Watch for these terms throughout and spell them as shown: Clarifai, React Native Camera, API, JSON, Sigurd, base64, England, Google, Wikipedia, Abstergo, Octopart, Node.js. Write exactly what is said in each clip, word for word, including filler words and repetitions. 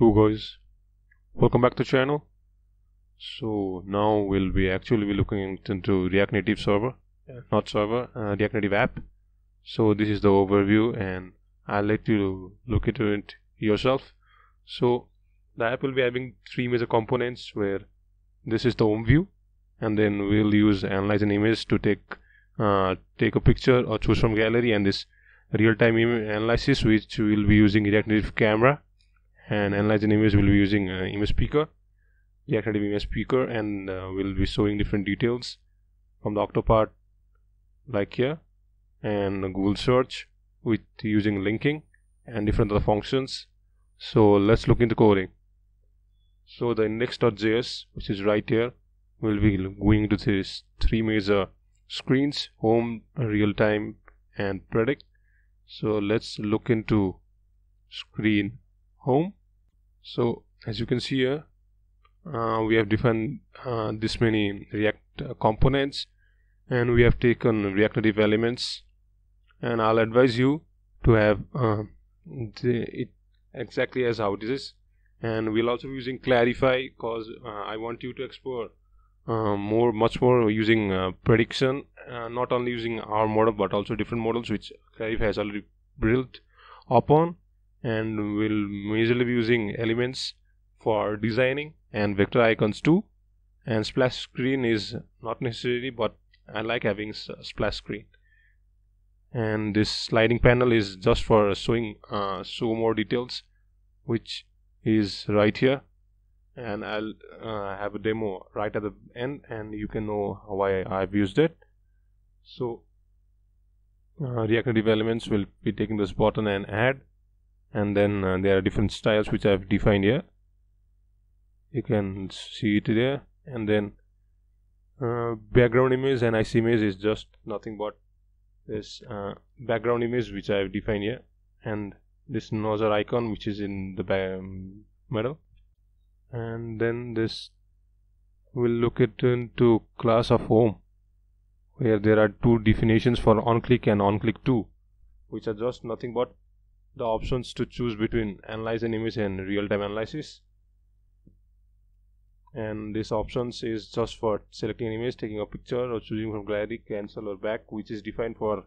Yo guys, welcome back to the channel. So now we'll be actually be looking into React Native server, not server, uh, React Native app. So this is the overview, and I'll let you look into it yourself. So the app will be having three major components, where this is the home view, and then we'll use analyze an image to take uh, take a picture or choose from gallery, and this real-time image analysis, which we'll be using React Native Camera. And analyze an image, we'll be using uh, image picker, React Native image picker, and uh, we'll be showing different details from the Octopart, like here, and Google search with using linking and different other functions. So let's look into coding. So the index.js, which is right here, will be going to these three major screens: home, real time, and predict. So let's look into screen home. So as you can see here, uh, we have defined uh, this many React uh, components, and we have taken React Native elements, and I'll advise you to have uh, the, it exactly as how it is. And we'll also be using Clarifai, because uh, I want you to explore uh, more much more using uh, prediction, uh, not only using our model but also different models which Clarifai has already built upon. And we'll majorly be using elements for designing and vector icons too. And splash screen is not necessary, but I like having a splash screen. And this sliding panel is just for showing uh, show more details, which is right here. And I'll uh, have a demo right at the end, and you can know why I've used it. So uh, React Native elements will be taking this button and add. And then uh, there are different styles which I have defined here. You can see it there. And then uh, background image and I C image is just nothing but this uh, background image which I have defined here, and this nozzle icon which is in the middle. And then this will look it into class of home, where there are two definitions for on-click and on-click two, which are just nothing but the options to choose between analyze an image and real-time analysis. And this options is just for selecting an image, taking a picture, or choosing from gallery, cancel or back, which is defined for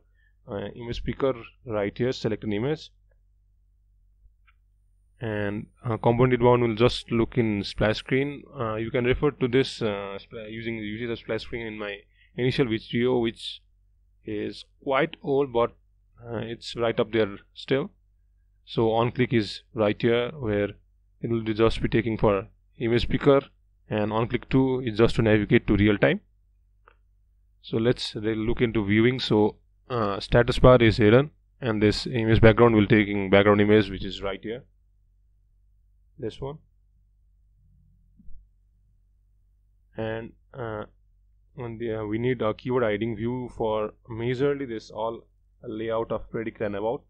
uh, image picker right here, select an image. And uh, component one will just look in splash screen. Uh, you can refer to this uh, using the usage of splash screen in my initial video, which is quite old, but uh, it's right up there still. So on click is right here, where it will just be taking for image picker, and on click two is just to navigate to real time. So let's look into viewing. So uh, status bar is hidden, and this image background will taking background image, which is right here, this one. And uh, on the, uh, we need a keyword hiding view for majorly this all layout of predict and about.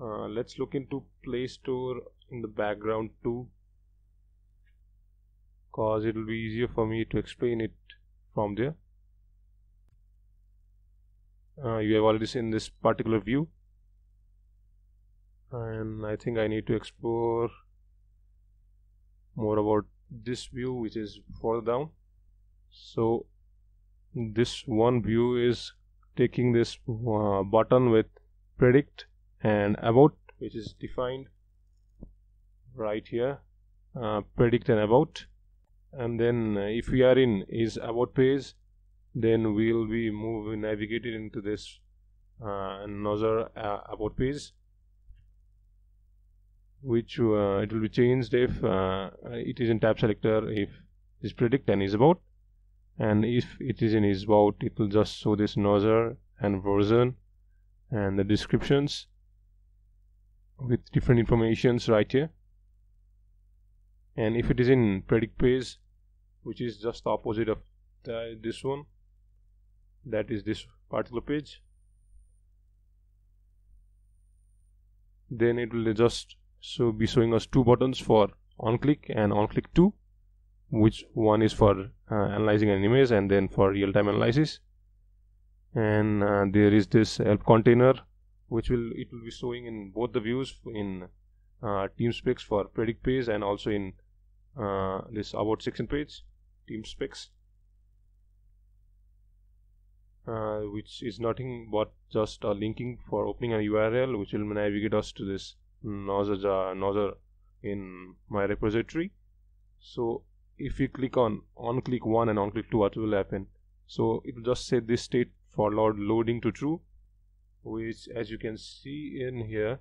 Uh, let's look into Play Store in the background too, cause it will be easier for me to explain it from there. Uh, you have already seen this particular view, and I think I need to explore more about this view, which is further down. So this one view is taking this uh, button with predict and about, which is defined right here, uh, predict and about. And then uh, if we are in is about page, then we will be moved navigated into this uh, another uh, about page, which uh, it will be changed if uh, it is in tab selector, if is predict and is about. And if it is in is about, it will just show this another and version and the descriptions with different informations right here. And if it is in predict page, which is just the opposite of the, this one, that is this particular page, then it will just so be showing us two buttons for on click and on click two, which one is for uh, analyzing an image and then for real time analysis. And uh, there is this help container, which will it will be showing in both the views in uh, team specs for predict page, and also in uh, this about section page team specs, uh, which is nothing but just a linking for opening a U R L, which will navigate us to this node dot J S in my repository. So if you click on on click one and on click two, what will happen? So it will just set this state for loading to true, which as you can see in here,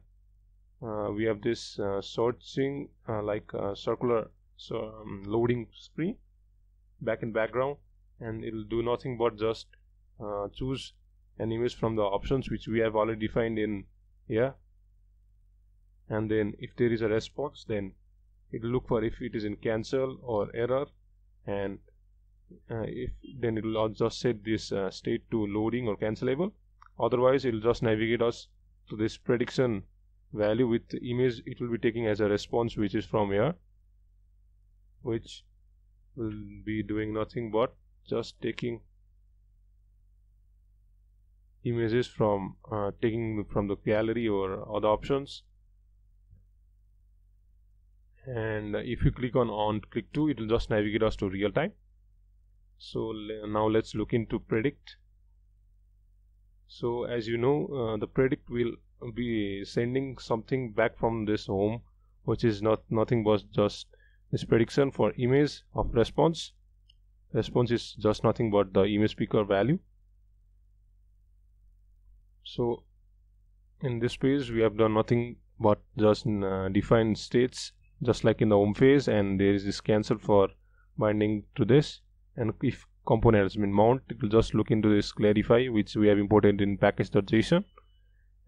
uh, we have this uh, searching uh, like uh, circular so um, loading screen back in background, and it will do nothing but just uh, choose an image from the options which we have already defined in here. And then if there is a response, then it will look for if it is in cancel or error, and uh, if then it will just set this uh, state to loading or cancelable. Otherwise it will just navigate us to this prediction value with the image it will be taking as a response, which is from here, which will be doing nothing but just taking images from uh, taking from the gallery or other options. And if you click on on click two, it will just navigate us to real time. So now let's look into predict. So as you know, uh, the predict will be sending something back from this home, which is not nothing but just this prediction for image of response. Response is just nothing but the image picker value. So in this page we have done nothing but just uh, define states, just like in the home phase, and there is this cancel for binding to this, and if component has been mount, it will just look into this clarify, which we have imported in package dot J S O N,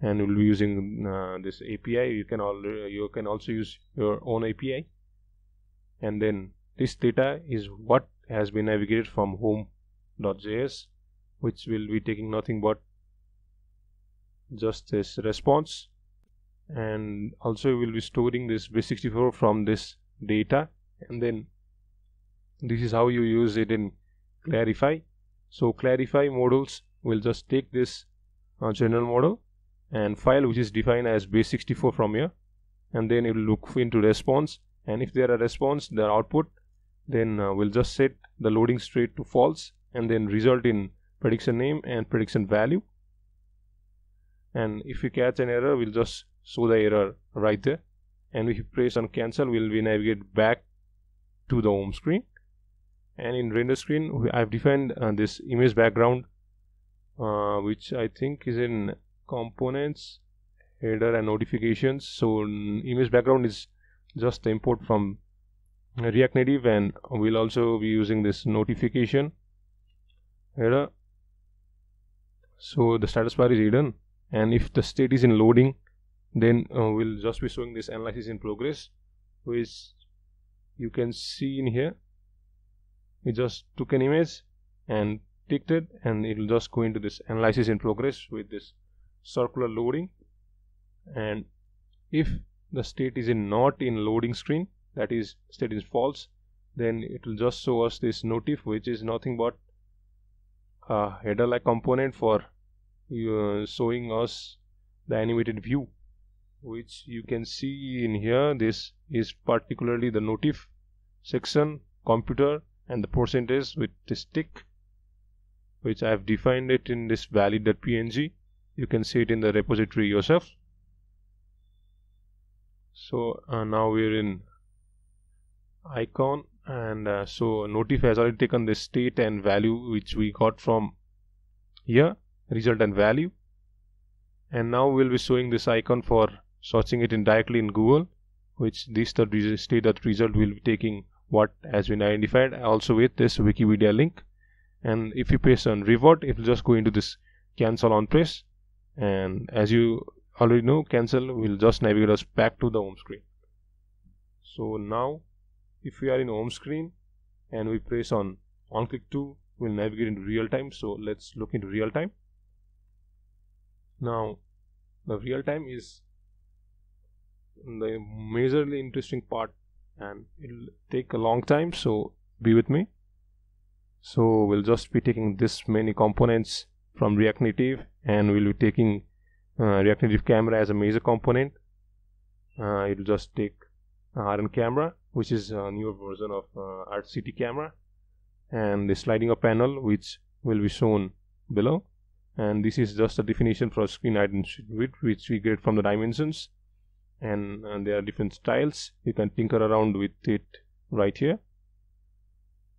and we'll be using uh, this A P I. You can all you can also use your own A P I, and then this data is what has been navigated from home dot J S, which will be taking nothing but just this response. And also we will be storing this base sixty-four from this data, and then this is how you use it in Clarifai. So Clarifai models will just take this uh, general model and file which is defined as base sixty-four from here, and then it will look into response, and if there are response the output, then uh, we'll just set the loading state to false, and then result in prediction name and prediction value. And if we catch an error, we'll just show the error right there, and if you press on cancel, we'll be navigate back to the home screen. And in render screen, I've defined uh, this image background, uh, which I think is in components, header, and notifications. So image background is just the import from React Native, and we'll also be using this notification header. So the status bar is hidden, and if the state is in loading, then uh, we'll just be showing this analysis in progress, which you can see in here. We just took an image and ticked it, and it will just go into this analysis in progress with this circular loading. And if the state is in not in loading screen, that is state is false, then it will just show us this notif, which is nothing but a header like component for uh, showing us the animated view, which you can see in here. This is particularly the notif section, computer, and the percentage with this tick, which I have defined it in this valid dot P N G. You can see it in the repository yourself. So uh, now we're in icon, and uh, so notif has already taken the state and value which we got from here, result and value, and now we'll be showing this icon for searching it in directly in Google, which this state dot result will be taking what has been identified, also with this Wikipedia link. And if you press on revert, it will just go into this cancel on press, and as you already know, cancel will just navigate us back to the home screen. So now if we are in home screen and we press on on click two, we'll navigate into real time. So let's look into real time. Now the real time is the majorly interesting part, and it'll take a long time, so be with me. So we'll just be taking this many components from React Native, and we'll be taking uh, React Native Camera as a major component, uh, it will just take R N camera, which is a newer version of uh, R C T camera, and the sliding of panel, which will be shown below. And this is just a definition for screen identity width, which we get from the dimensions, and, and there are different styles. You can tinker around with it right here.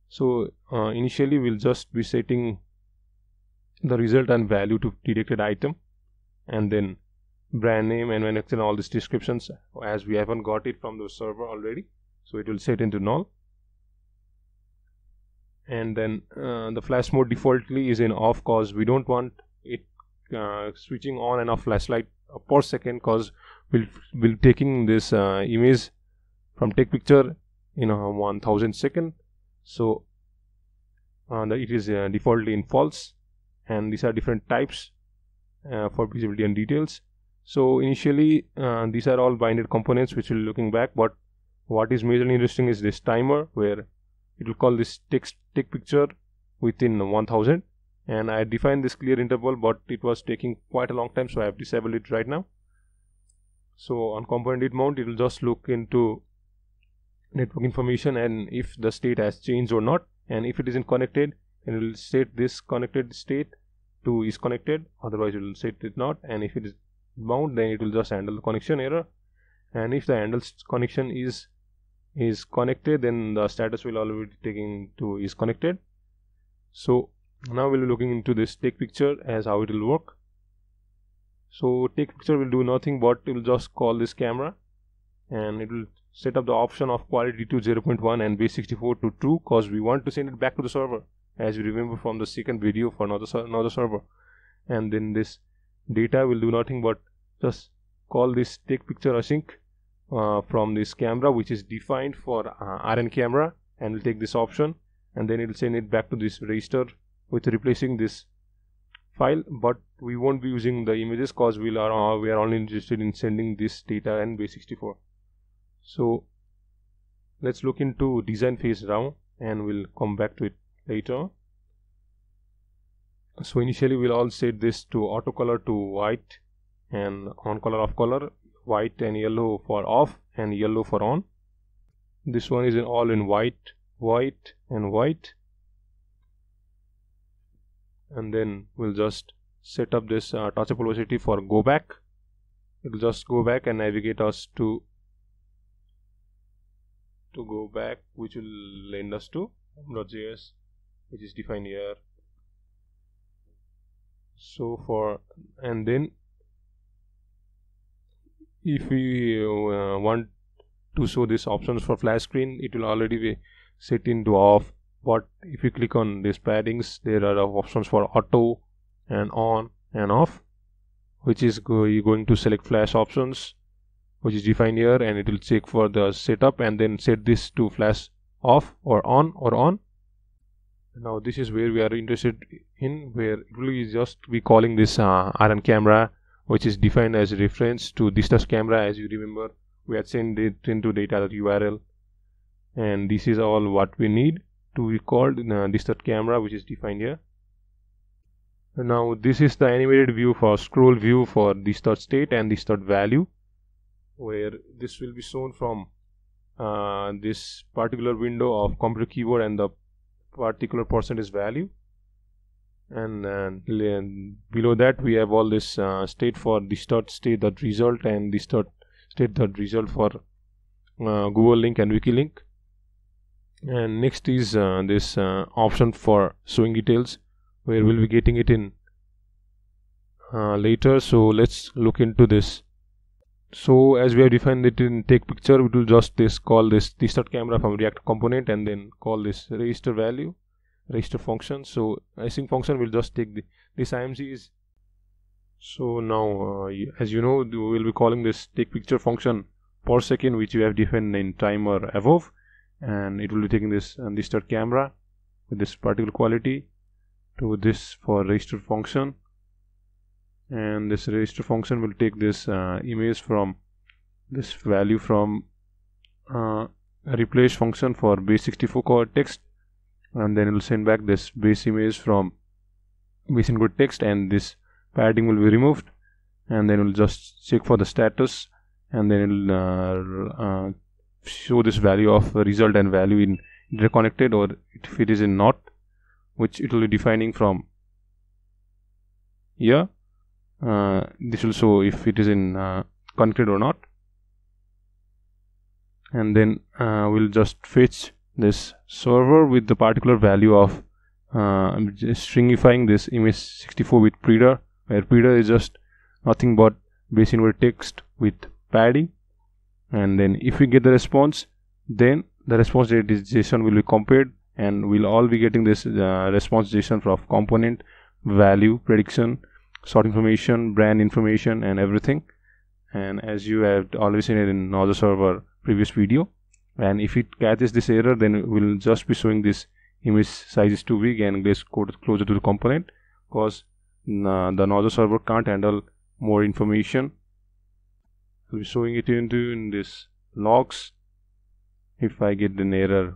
So uh, initially we'll just be setting the result and value to detected item, and then brand name and manufacturer, all these descriptions, as we haven't got it from the server already, so it will set into null. And then uh, the flash mode defaultly is in off, cause we don't want it uh, switching on and off flashlight per second, cause we'll we'll taking this uh, image from take picture in a one thousand second. So uh, the, it is uh, defaultly in false, and these are different types uh, for visibility and details. So initially uh, these are all binded components which we'll be looking back, but what is majorly interesting is this timer, where it will call this text take picture within one thousand, and I defined this clear interval, but it was taking quite a long time, so I have disabled it right now. So on component it mount, it will just look into network information and if the state has changed or not, and if it isn't connected, and it will set this connected state to is connected, otherwise it will set it not, and if it is bound, then it will just handle the connection error. And if the handles connection is is connected, then the status will already be taken to is connected. So now we'll be looking into this take picture as how it will work. So take picture will do nothing, but it will just call this camera, and it will set up the option of quality to zero point one and base sixty-four to true, cause we want to send it back to the server, as you remember from the second video for another, another server. And then this data will do nothing but just call this take picture async uh, from this camera, which is defined for uh, R N camera, and will take this option, and then it will send it back to this register with replacing this file. But we won't be using the images, cause we are uh, we are only interested in sending this data and base sixty-four. So let's look into design phase now, and we'll come back to it later. So initially we'll all set this to auto color to white, and on color off color, white and yellow for off and yellow for on. This one is in all in white, white and white. And then we'll just set up this uh, touchable velocity for go back. It'll just go back and navigate us to to go back, which will lend us to Node.js, which is defined here. So for, and then if we uh, want to show these options for flash screen, it will already be set into off, but if you click on these paddings, there are options for auto and on and off, which is go you're going to select flash options, which is defined here, and it will check for the setup and then set this to flash off or on or on. Now this is where we are interested in, where it will just be calling this uh, R N camera, which is defined as a reference to distance camera, as you remember we had sent it into data U R L, and this is all what we need to be called uh, distance camera, which is defined here. Now this is the animated view for scroll view for distance state and distance value, where this will be shown from uh, this particular window of computer keyboard and the particular percentage value, and uh, below that we have all this uh, state for distort state dot result and distort state dot result for uh, Google link and wiki link. And next is uh, this uh, option for showing details, where we'll be getting it in uh, later. So let's look into this. So as we have defined it in take picture, we will just this call this distort camera from React component, and then call this register value, register function. So async function will just take the, this I M C is. So now uh, as you know, we will be calling this take picture function per second, which we have defined in timer above, and it will be taking this and distort camera with this particular quality to this for register function. And this register function will take this uh, image from this value from uh, replace function for base sixty-four call text, and then it will send back this base image from base include text, and this padding will be removed, and then it will just check for the status and then it'll uh, uh, show this value of result and value in interconnected, or if it is in not, which it will be defining from here. Uh, this will show if it is in uh, connected or not, and then uh, we'll just fetch this server with the particular value of uh, I'm just stringifying this image sixty-four with preader, where preader is just nothing but base inward text with padding, and then if we get the response, then the response data is JSON will be compared, and we'll all be getting this uh, response JSON from component, value, prediction, sort information, brand information, and everything. And as you have already seen it in another server previous video, and if it catches this error, then we'll just be showing this image size is too big and let's go closer to the component, because uh, the another server can't handle more information. We'll be showing it into in this logs if I get an error,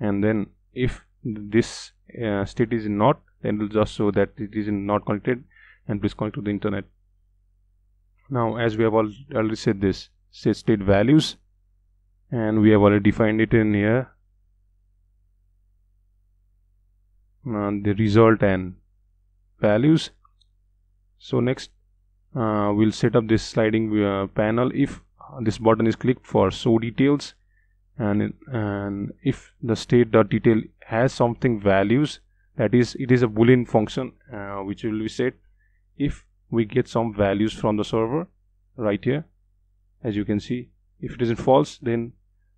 and then if this uh, state is not, then it will just show that it is not connected and please connect to the internet. Now, as we have already said, this set state values, and we have already defined it in here, uh, the result and values. So next uh, we'll set up this sliding uh, panel if this button is clicked for show details, and and if the state.detail has something values, that is, it is a boolean function uh, which will be set if we get some values from the server right here. As you can see, if it isn't false, then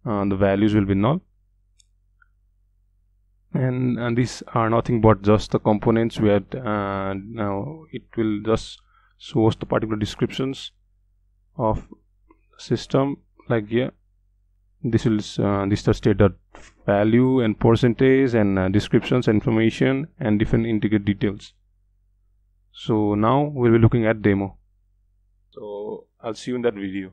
uh, the values will be null, and, and these are nothing but just the components where uh, now it will just show us the particular descriptions of system, like here. This is uh, this is state dot value and percentage and uh, descriptions, information, and different integrate details. So now we'll be looking at demo. So I'll see you in that video.